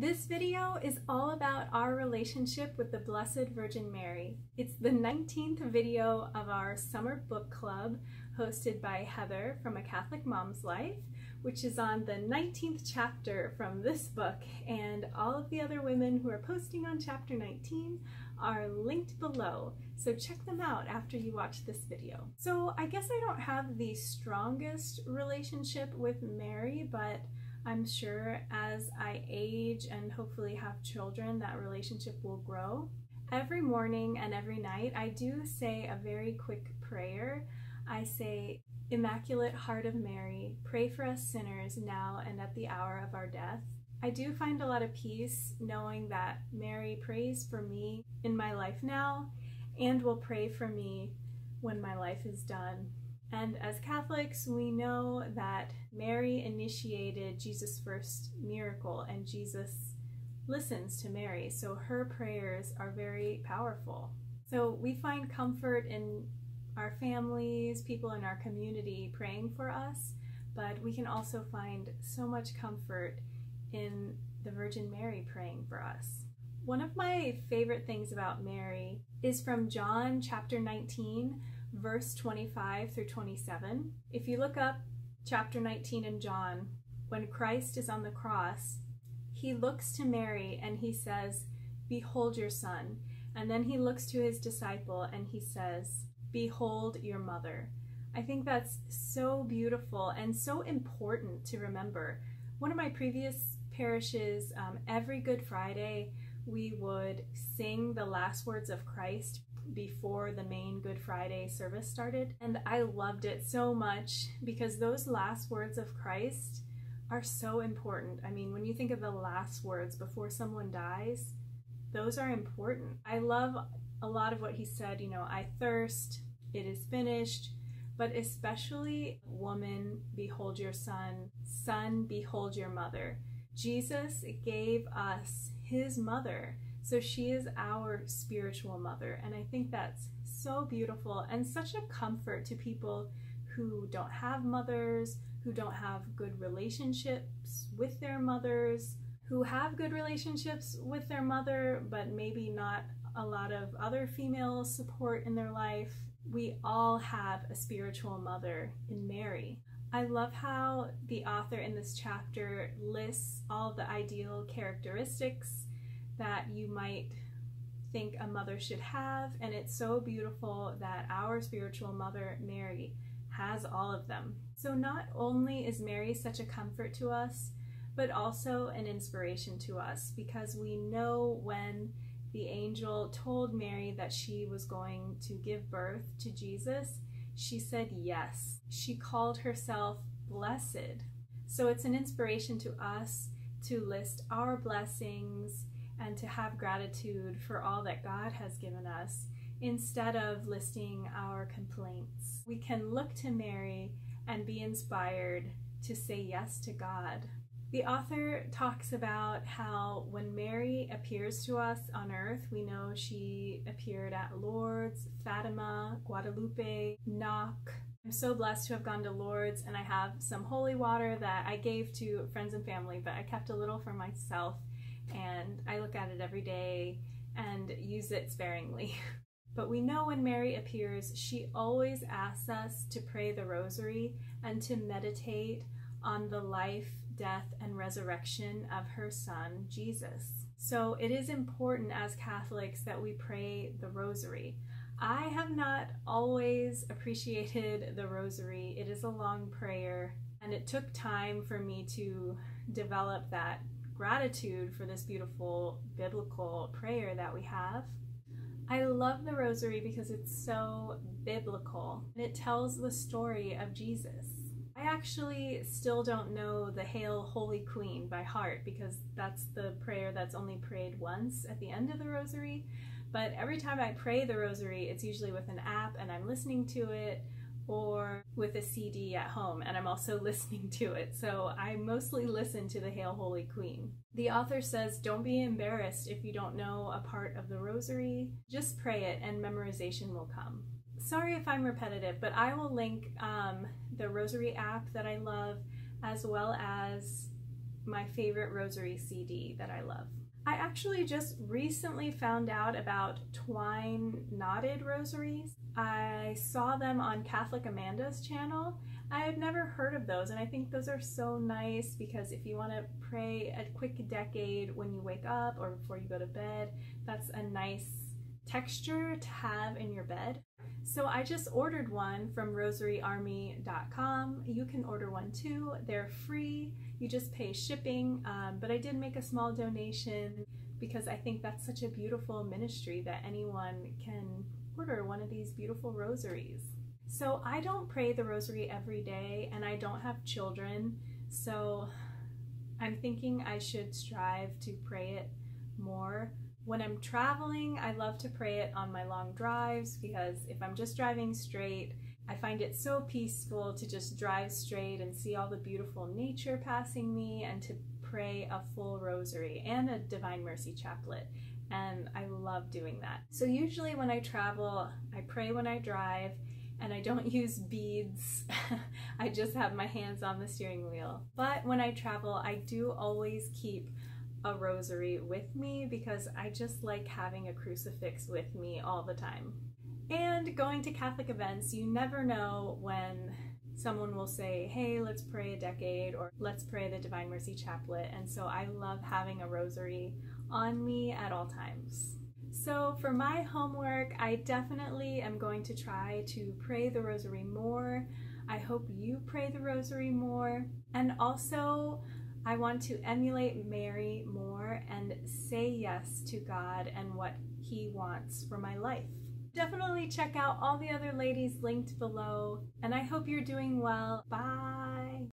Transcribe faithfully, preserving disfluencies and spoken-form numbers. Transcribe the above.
This video is all about our relationship with the Blessed Virgin Mary. It's the nineteenth video of our summer book club hosted by Heather from A Catholic Mom's Life, which is on the nineteenth chapter from this book, and all of the other women who are posting on chapter nineteen are linked below, so check them out after you watch this video. So I guess I don't have the strongest relationship with Mary, but I'm sure as I age and hopefully have children, that relationship will grow. Every morning and every night, I do say a very quick prayer. I say, Immaculate Heart of Mary, pray for us sinners now and at the hour of our death. I do find a lot of peace knowing that Mary prays for me in my life now and will pray for me when my life is done. And as Catholics, we know that Mary initiated Jesus' first miracle, and Jesus listens to Mary, so her prayers are very powerful. So we find comfort in our families, people in our community praying for us, but we can also find so much comfort in the Virgin Mary praying for us. One of my favorite things about Mary is from John chapter nineteen, verse twenty-five through twenty-seven. If you look up chapter nineteen in John, when Christ is on the cross, he looks to Mary and he says, "Behold your son." And then he looks to his disciple and he says, "Behold your mother." I think that's so beautiful and so important to remember. One of my previous parishes, um, every Good Friday, we would sing the last words of Christ before the main Good Friday service started, and I loved it so much because those last words of Christ are so important. I mean, when you think of the last words before someone dies, those are important. I love a lot of what he said, you know, I thirst, it is finished, but especially, woman, behold your son, son, behold your mother. Jesus gave us his mother. So she is our spiritual mother, and I think that's so beautiful and such a comfort to people who don't have mothers, who don't have good relationships with their mothers, who have good relationships with their mother, but maybe not a lot of other female support in their life. We all have a spiritual mother in Mary. I love how the author in this chapter lists all the ideal characteristics that you might think a mother should have, and it's so beautiful that our spiritual mother, Mary, has all of them. So not only is Mary such a comfort to us, but also an inspiration to us, because we know when the angel told Mary that she was going to give birth to Jesus, she said yes. She called herself blessed. So it's an inspiration to us to list our blessings and to have gratitude for all that God has given us instead of listing our complaints. We can look to Mary and be inspired to say yes to God. The author talks about how when Mary appears to us on earth, we know she appeared at Lourdes, Fatima, Guadalupe, Knock. I'm so blessed to have gone to Lourdes, and I have some holy water that I gave to friends and family, but I kept a little for myself. And I look at it every day and use it sparingly. But we know when Mary appears, she always asks us to pray the rosary and to meditate on the life, death, and resurrection of her son, Jesus. So it is important as Catholics that we pray the rosary. I have not always appreciated the rosary. It is a long prayer, and it took time for me to develop that gratitude for this beautiful biblical prayer that we have. I love the rosary because it's so biblical and it tells the story of Jesus. I actually still don't know the Hail Holy Queen by heart because that's the prayer that's only prayed once at the end of the rosary, but every time I pray the rosary, it's usually with an app and I'm listening to it, or with a C D at home, and I'm also listening to it, so I mostly listen to the Hail Holy Queen. The author says, don't be embarrassed if you don't know a part of the rosary. Just pray it and memorization will come. Sorry if I'm repetitive, but I will link um, the rosary app that I love, as well as my favorite rosary C D that I love. I actually just recently found out about twine knotted rosaries. I saw them on Catholic Amanda's channel. I had never heard of those, and I think those are so nice because if you want to pray a quick decade when you wake up or before you go to bed, that's a nice texture to have in your bed. So I just ordered one from rosary army dot com. You can order one too. They're free. You just pay shipping, um, but I did make a small donation because I think that's such a beautiful ministry that anyone can order one of these beautiful rosaries. So I don't pray the rosary every day, and I don't have children, so I'm thinking I should strive to pray it more. When I'm traveling, I love to pray it on my long drives because if I'm just driving straight, I find it so peaceful to just drive straight and see all the beautiful nature passing me and to pray a full rosary and a Divine Mercy Chaplet, and I love doing that. So usually when I travel, I pray when I drive, and I don't use beads. I just have my hands on the steering wheel. But when I travel, I do always keep a rosary with me because I just like having a crucifix with me all the time. And going to Catholic events, you never know when someone will say, hey, let's pray a decade or let's pray the Divine Mercy Chaplet. And so I love having a rosary on me at all times. So for my homework, I definitely am going to try to pray the rosary more. I hope you pray the rosary more. And also, I want to emulate Mary more and say yes to God and what He wants for my life. Definitely check out all the other ladies linked below, and I hope you're doing well. Bye!